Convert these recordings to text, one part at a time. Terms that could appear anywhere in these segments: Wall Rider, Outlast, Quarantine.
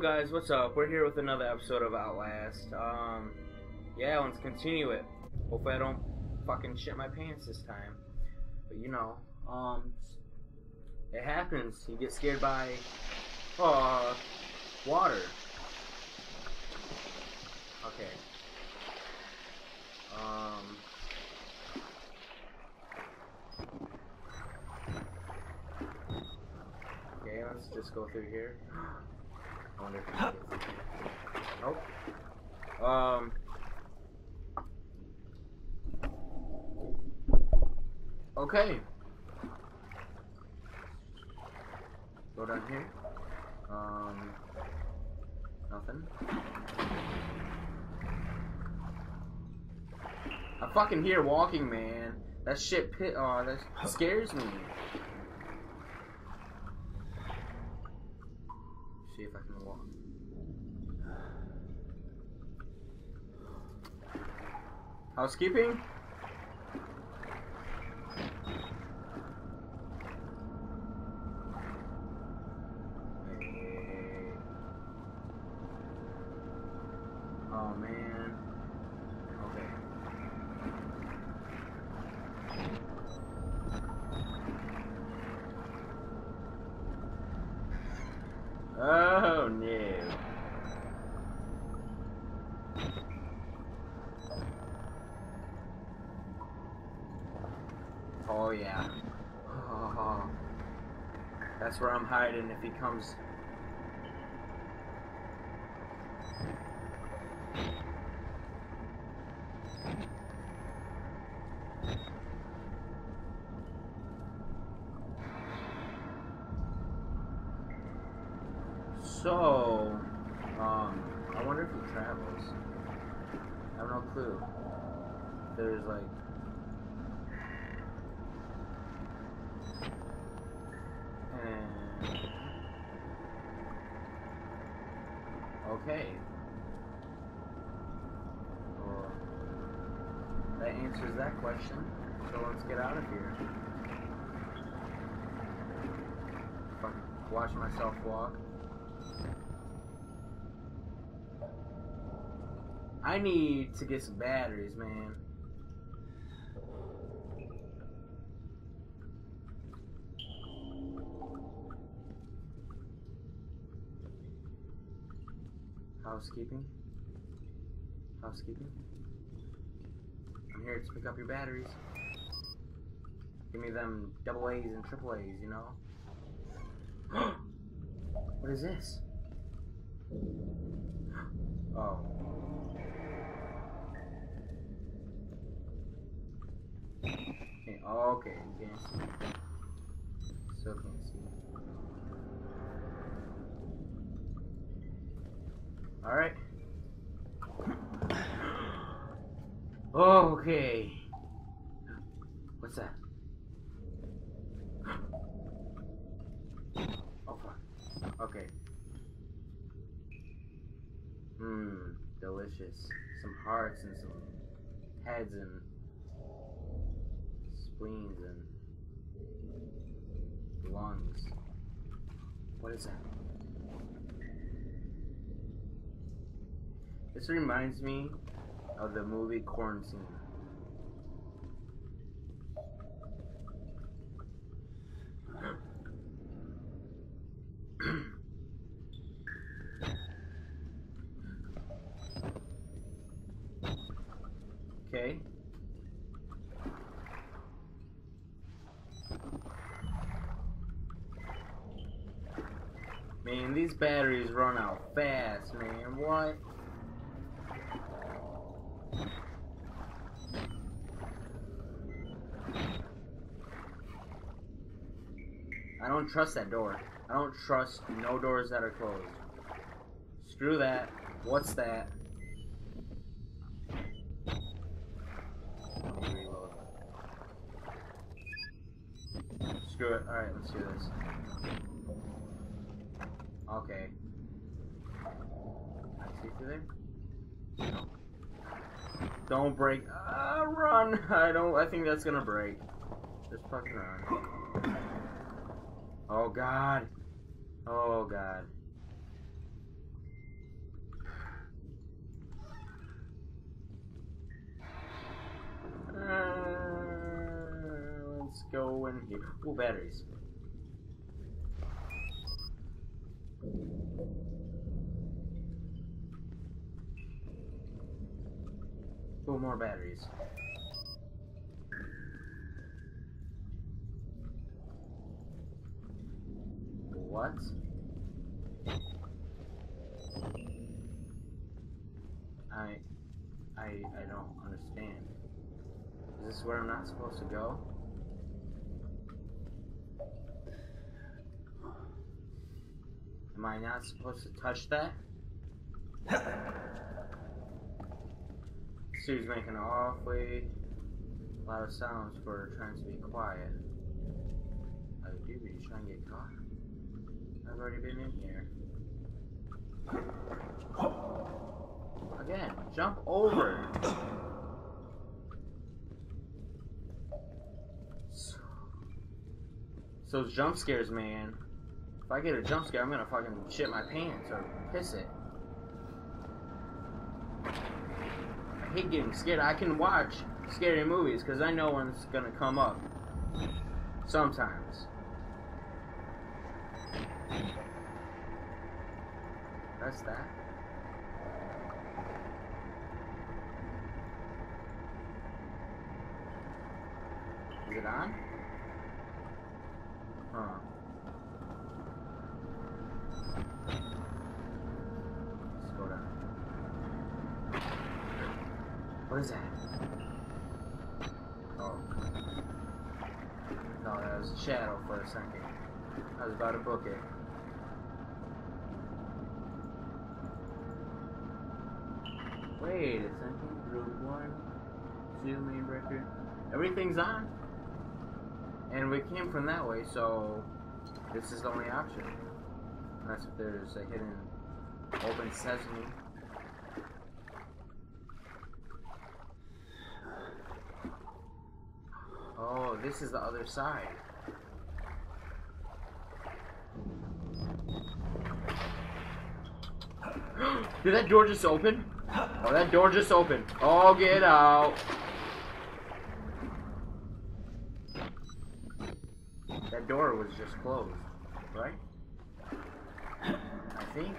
guys, what's up? We're here with another episode of Outlast. Yeah, let's continue it. Hopefully I don't fucking shit my pants this time. But you know, it happens. You get scared by, water. Okay. Okay, let's just go through here. I wonder if I can get something. Nope. Okay. Go down here. Nothing. I fucking hear walking, man. That shit that scares me. See if I can walk. Housekeeping? Oh yeah. Oh. That's where I'm hiding if he comes. So, I wonder if he travels. I have no clue. There's like. Okay. Well, that answers that question. So let's get out of here. Fucking watch myself walk. I need to get some batteries, man. Housekeeping. Housekeeping. I'm here to pick up your batteries. Give me them AA's and AAA's, you know? What is this? Oh. Okay, okay, you can't see. Still can't see. Alright. Okay. What's that? Oh fuck. Okay. Delicious. Some hearts and some heads and spleens and lungs. What is that? This reminds me of the movie Quarantine. Okay. Man, these batteries run out fast, man. What? I don't trust that door. I don't trust no doors that are closed. Screw that. What's that? Let me reload. Screw it. Alright, let's do this. Okay. Can I see through there? No. Don't break. Run! I think that's gonna break. Just fucking run. Oh god. Oh god. go in here. Ooh, batteries. Ooh, more batteries. What? I don't understand. Is this where I'm not supposed to go? Am I not supposed to touch that? Sue's making an awfully lot of sounds for trying to be quiet. I do be trying to get caught. I've already been in here. Again, jump over! So jump scares, man. If I get a jump scare, I'm gonna fucking shit my pants or piss it. I hate getting scared. I can watch scary movies because I know one's gonna come up. Sometimes. That's that. Is it on? Huh. Let's go down. What is that? Oh. I thought that was a shadow for a second. I was about to book it. Wait a second, group one, two, main record. Everything's on. And we came from that way, so this is the only option. Unless if there's a hidden open sesame. Oh, this is the other side. Did that door just open? Oh, that door just opened. Oh, get out. That door was just closed, right? I think.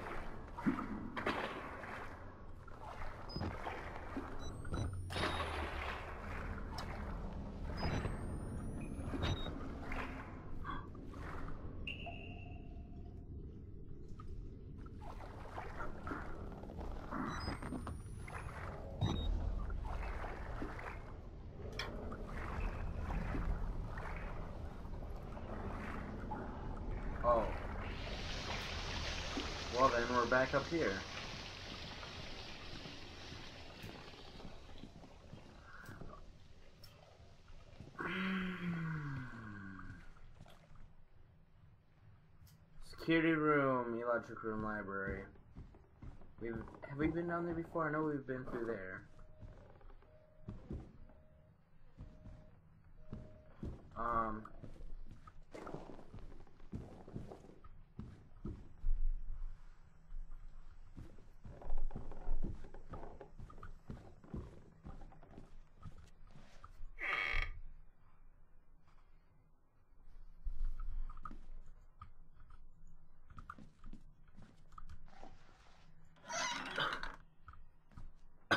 Oh. Well, then we're back up here. Security room, electric room, library. Have we been down there before? I know we've been through there.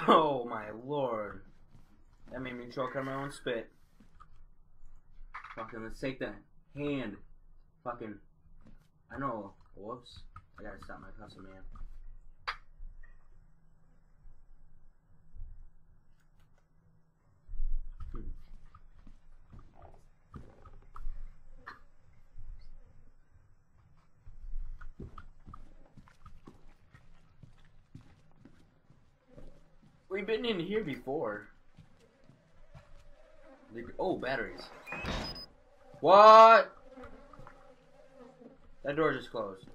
Oh my lord. That made me choke on my own spit. Fucking let's take that hand. Fucking. I know. Whoops. I gotta stop my cussing, man. We've been in here before. Oh, batteries. What? That door just closed.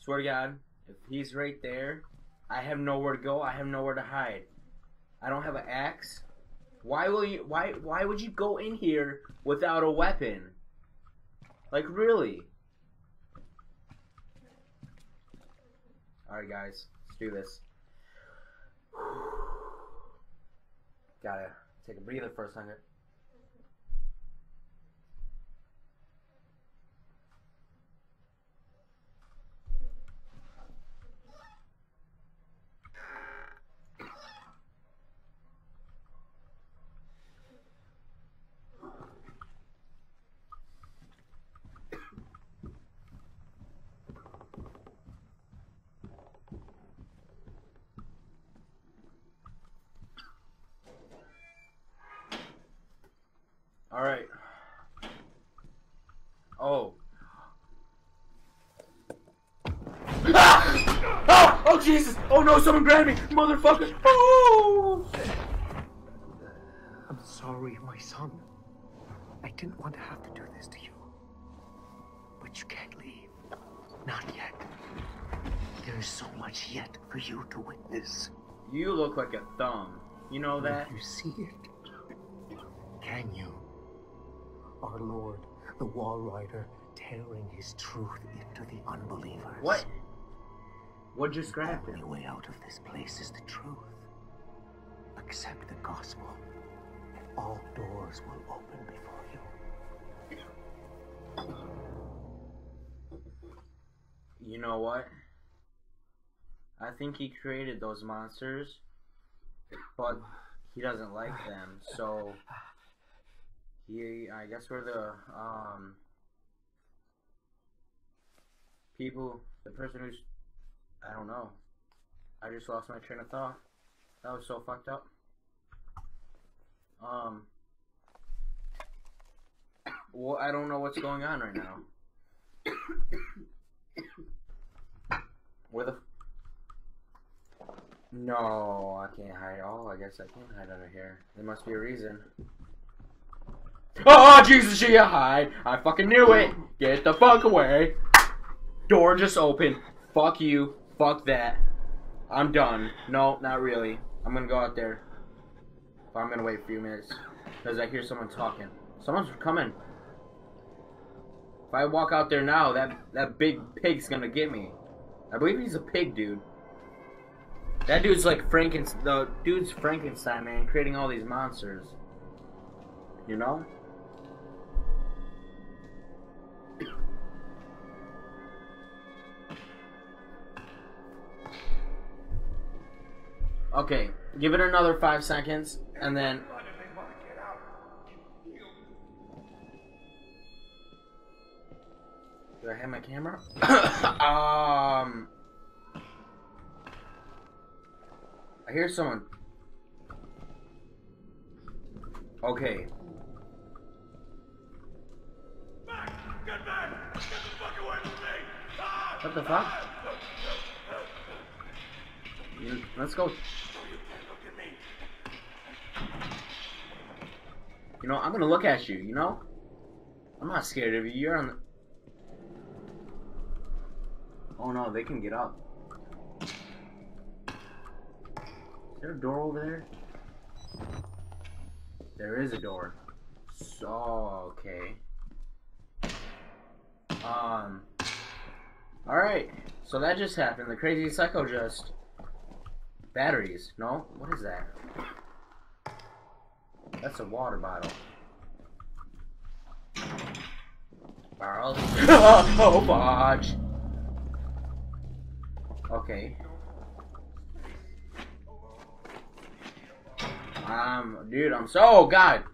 Swear to God, if he's right there, I have nowhere to go. I have nowhere to hide. I don't have an axe. Why will you? Why would you go in here without a weapon? Like really? Alright guys, let's do this. Gotta take a breather for a second. All right. Oh. Ah! Oh! Oh Jesus! Oh no! Someone grabbed me, motherfucker! Oh! I'm sorry, my son. I didn't want to have to do this to you. But you can't leave. Not yet. There's so much yet for you to witness. You look like a thumb. You know that? You see it? Can you? Our Lord, the Wall Rider, tearing his truth into the unbelievers. What? What just grabbed him? The only way out of this place is the truth. Accept the gospel, and all doors will open before you. You know what? I think he created those monsters, but he doesn't like them, so... I guess we're the I don't know. I just lost my train of thought. That was so fucked up. Well, I don't know what's going on right now. No, I can't hide. Oh, I guess I can't hide under here. There must be a reason. Oh Jesus, you hide! I fucking knew it! Get the fuck away! Door just opened. Fuck you. Fuck that. I'm done. No, not really. I'm gonna go out there. But I'm gonna wait a few minutes. Because I hear someone talking. Someone's coming. If I walk out there now, that big pig's gonna get me. I believe he's a pig, dude. That dude's like Frankenstein. The dude's Frankenstein, man, creating all these monsters. You know? Okay, give it another 5 seconds, and then... Do I have my camera? I hear someone. Okay. Back! Get back! Get the fuck away from me! Ah! What the fuck? Let's go. You know, I'm gonna look at you, you know? I'm not scared of you, you're on the... Oh no, they can get up. Is there a door over there? There is a door. So, okay. Alright, so that just happened. The crazy psycho just... Batteries? No? What is that? That's a water bottle. Barrel. Oh, bodge! Okay. Dude, I'm so... Oh, God!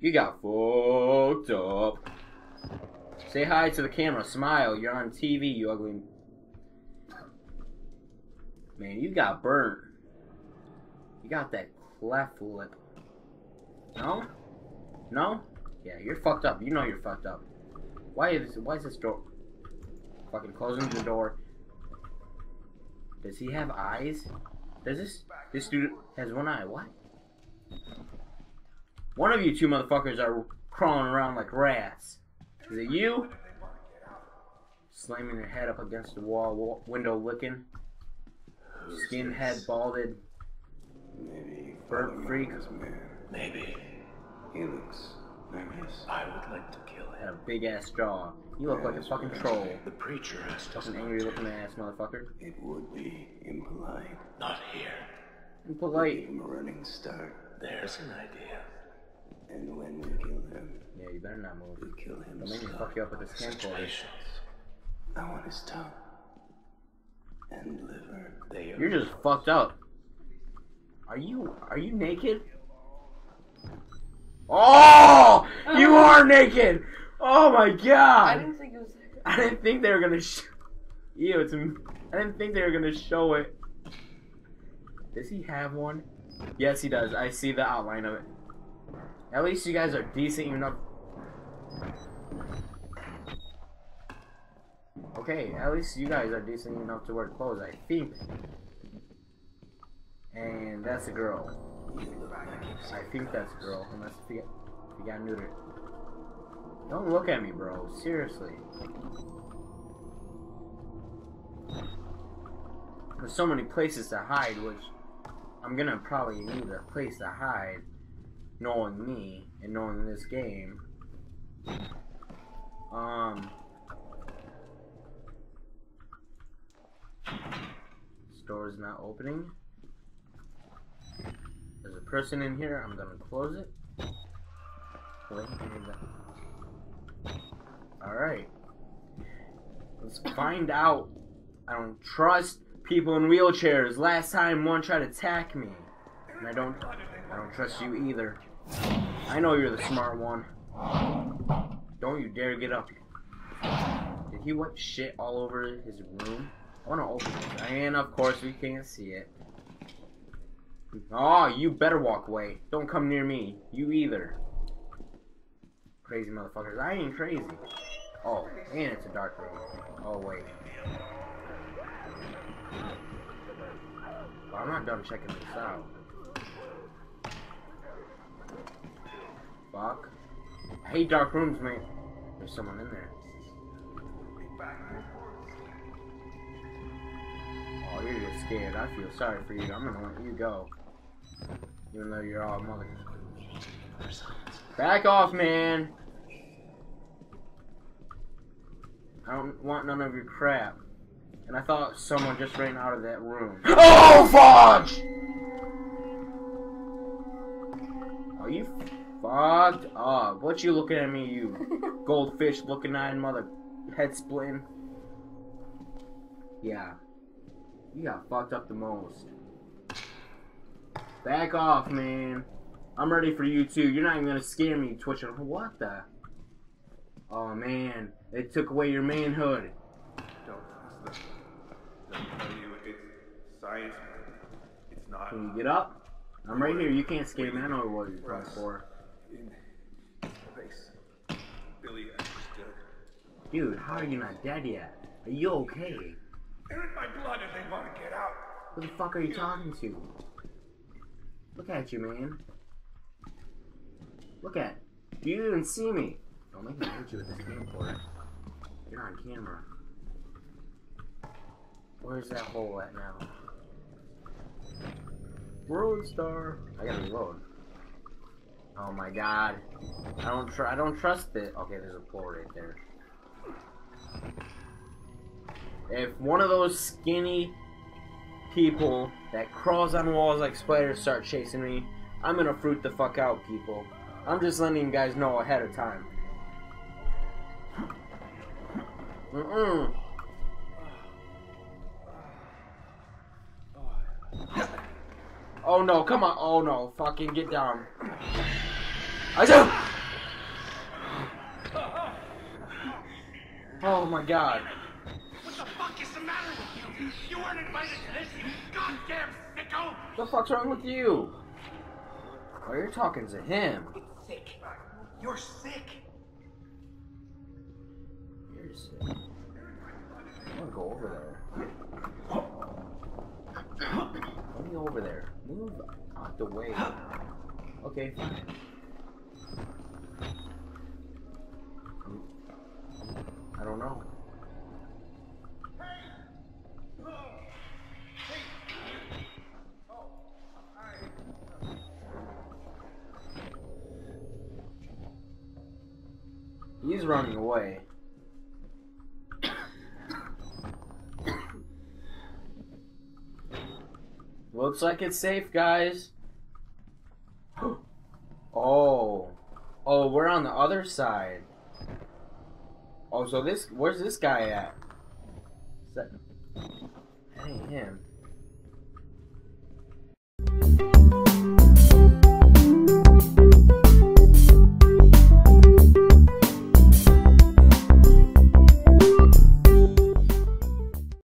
You got fucked up. Say hi to the camera. Smile. You're on TV, you ugly... Man, you got burnt. You got that cleft lip. No? No? Yeah, you're fucked up. You know you're fucked up. Why is this door... Fucking closing the door. Does he have eyes? Does this dude has one eye? What? One of you two motherfuckers are crawling around like rats. Is it you? Slamming your head up against the wall, window looking. Skinhead, balded, maybe burnt freak. Maybe he looks nervous. I would like to kill him. Had a big ass jaw. You look like a fucking troll. The preacher has just an angry looking ass motherfucker. It would be impolite. Not here. and polite. Give him a running start. There's an idea. And when we kill him, yeah, you better not move. We kill him. Don't make me fuck you up with this situation. I want his tongue and liver. They are. You're just fucked up. Are you naked? Oh, you are naked. Oh my god. I didn't think it was. I didn't think they were gonna. Ew, it's. I didn't think they were gonna show it. Does he have one? Yes, he does. I see the outline of it. At least you guys are decent enough. Okay, at least you guys are decent enough to wear clothes, I think. And that's a girl. I think that's a girl, unless you got neutered. Don't look at me, bro. Seriously. There's so many places to hide, which I'm gonna probably need a place to hide, knowing me and knowing this game. Store's not opening. There's a person in here. I'm gonna close it. Alright. Let's find out. I don't trust people in wheelchairs. Last time one tried to attack me. And I don't trust you either. I know you're the smart one. Don't you dare get up. Did he wipe shit all over his room? I wanna open it. And of course we can't see it. Oh, you better walk away. Don't come near me. You either. Crazy motherfuckers. I ain't crazy. Oh, and it's a dark room. Oh, wait. Well, I'm not done checking this out. Fuck. I hate dark rooms, man. There's someone in there. Oh, you're just scared. I feel sorry for you. I'm gonna let you go. Even though you're all mother. Back off, man! I don't want none of your crap. And I thought someone just ran out of that room. Oh, fudge! Are you fucked up? What you looking at me, you goldfish looking at mother head splitting? Yeah. You got fucked up the most. Back off, man. I'm ready for you, too. You're not even gonna scare me, Twitcher. What the? Oh, man. They took away your manhood. Don't trust them. They'll tell you it's science. It's not. Can you get up? I'm right here. You can't scare me. I know what you're trying for. In space. Billy, I understood. Dude, how are you not dead yet? Are you okay? They're in my blood if they want to get out. Who the fuck are you talking to? Look at you, man. Look at it. You didn't see me. Don't make me hit you with this camcorder. You're on camera. Where's that hole at now? World Star. I gotta reload. Oh my god. I don't trust it. Okay, there's a pole right there. If one of those skinny people that crawls on walls like spiders start chasing me, I'm gonna fruit the fuck out, people. I'm just letting you guys know ahead of time. Mm-mm. Oh no, come on. Oh no, fucking get down. I do. Oh my god. You weren't invited to this, you goddamn sicko! What the fuck's wrong with you? Oh, you're talking to him. It's sick. You're sick. You're sick. I'm gonna go over there. Let me over there. Move out the way. Okay, fine. I don't know. He's running away. Looks like it's safe, guys. Oh. Oh, we're on the other side. Oh, so where's this guy at? That ain't him.